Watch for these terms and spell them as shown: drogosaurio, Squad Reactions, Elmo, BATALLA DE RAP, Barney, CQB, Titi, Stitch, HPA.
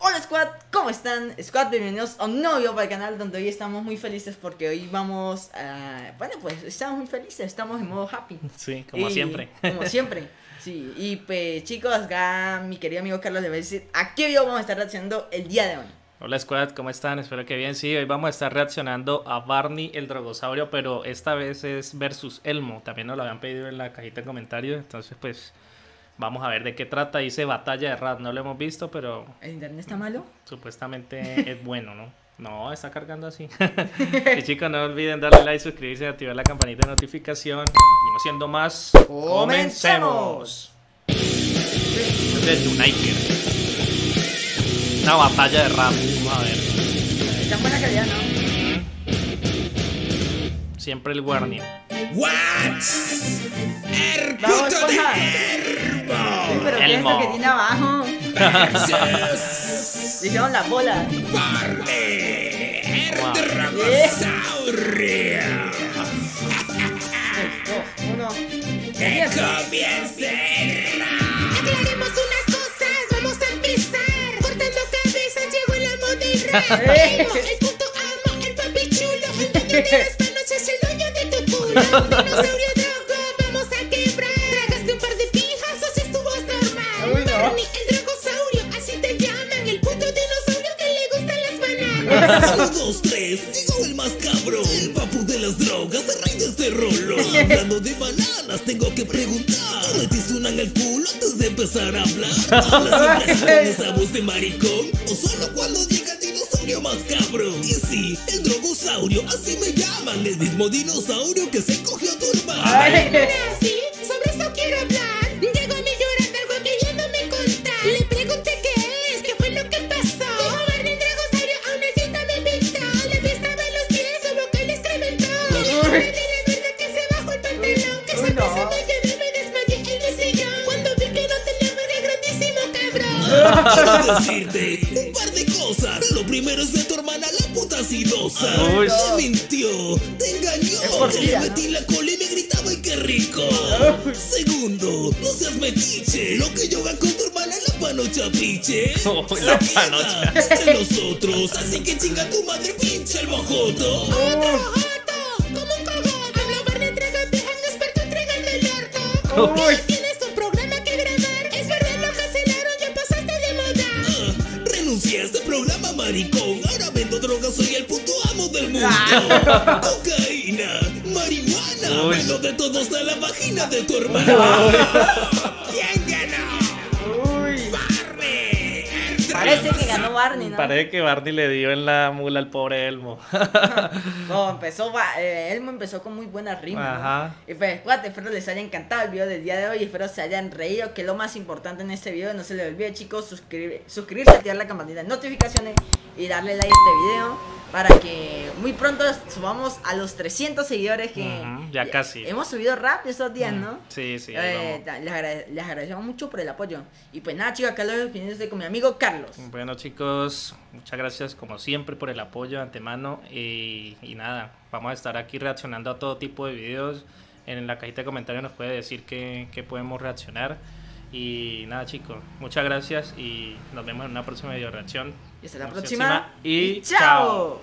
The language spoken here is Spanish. Hola Squad, ¿cómo están? Squad, bienvenidos a un nuevo video para el canal donde hoy estamos muy felices porque hoy vamos a... Bueno, pues estamos muy felices, estamos en modo happy. Sí, como siempre. Como siempre, sí. Y pues chicos, acá mi querido amigo Carlos les va a decir a qué video vamos a estar reaccionando el día de hoy. Hola Squad, ¿cómo están? Espero que bien, sí, hoy vamos a estar reaccionando a Barney el drogosaurio, pero esta vez es versus Elmo, también nos lo habían pedido en la cajita de comentarios, entonces pues... Vamos a ver de qué trata, dice batalla de rap, no lo hemos visto, pero... ¿El internet está malo? Supuestamente es bueno, ¿no? No, está cargando así. Y chicos, no olviden darle like, suscribirse y activar la campanita de notificación. Y no siendo más, ¡comencemos! Este es Uniker. Una batalla de rap, vamos a ver. Está en buena calidad, ¿no? Siempre el warning. ¿What? ¡El puto de Elmo! ¿Pero qué es esto que tiene abajo? Dijeron las bolas. ¡Barney! ¡El drogosaurio! ¡Uno! ¡Que comience el rap! Aclaremos unas cosas, vamos a empezar. Cortando cabezas, llegó el amo del rap. El puto amo, el papi chulo. El dueño de las manos es el dueño de tu culo. El dinosaurio de... Uno, dos, tres, llegó el más cabrón, el papu de las drogas, el rey de este rolo. Hablando de bananas, tengo que preguntar, ¿no te suenan el culo antes de empezar a hablar? ¿Hablas siempre con esa voz de maricón? ¿O solo cuando llega el dinosaurio más cabrón? Y sí, el drogosaurio, así me llaman, el mismo dinosaurio que se cogió a tu hermano. Sí, sobre eso quiero hablar. Llegó mi llorando algo queriéndome contar. Le pregunté qué es, qué fue lo que pasó. Quiero decirte un par de cosas. Lo primero es de tu hermana, la puta sidosa. Te mintió, te engañó. Te le metí la cola y me gritaba, ¡y qué rico! Segundo, no seas metiche. Lo que yo hago con tu hermana es la panocha, piche. La panocha entre nosotros. Así que chinga tu madre, pinche el bojoto. ¡Otro joto! ¡Como un cagón! Hablo bar de tragas, dejan experto, entregan el orto. Tienes un programa que grabar. Es verdad, lo cancelaron, ya pasaste de moda. Renuncié a este programa, maricón. Ahora vendo drogas, soy el puto amo del mundo. Cocaína, marihuana. Vendo de todo hasta la vagina de tu hermana. Parece que ganó Barney, ¿no? Parece que Barney le dio en la mula al pobre Elmo. No, Elmo empezó con muy buenas rimas. Ajá. ¿No? Y pues, cuate, espero les haya encantado el video del día de hoy. Espero se hayan reído, que lo más importante en este video. No se les olvide, chicos, suscribirse, activar la campanita de notificaciones y darle like a este video. Para que muy pronto subamos a los 300 seguidores que... ya casi. Hemos subido rápido estos días, ¿no? Sí, sí. Les agradecemos mucho por el apoyo. Y pues nada, chicos, acá los opiniones de con mi amigo Carlos. Bueno, chicos, muchas gracias como siempre por el apoyo de antemano. Y nada, vamos a estar aquí reaccionando a todo tipo de videos. En la cajita de comentarios nos puede decir que podemos reaccionar. Y nada, chicos, muchas gracias y nos vemos en una próxima video reacción. Y hasta la próxima. Y chao.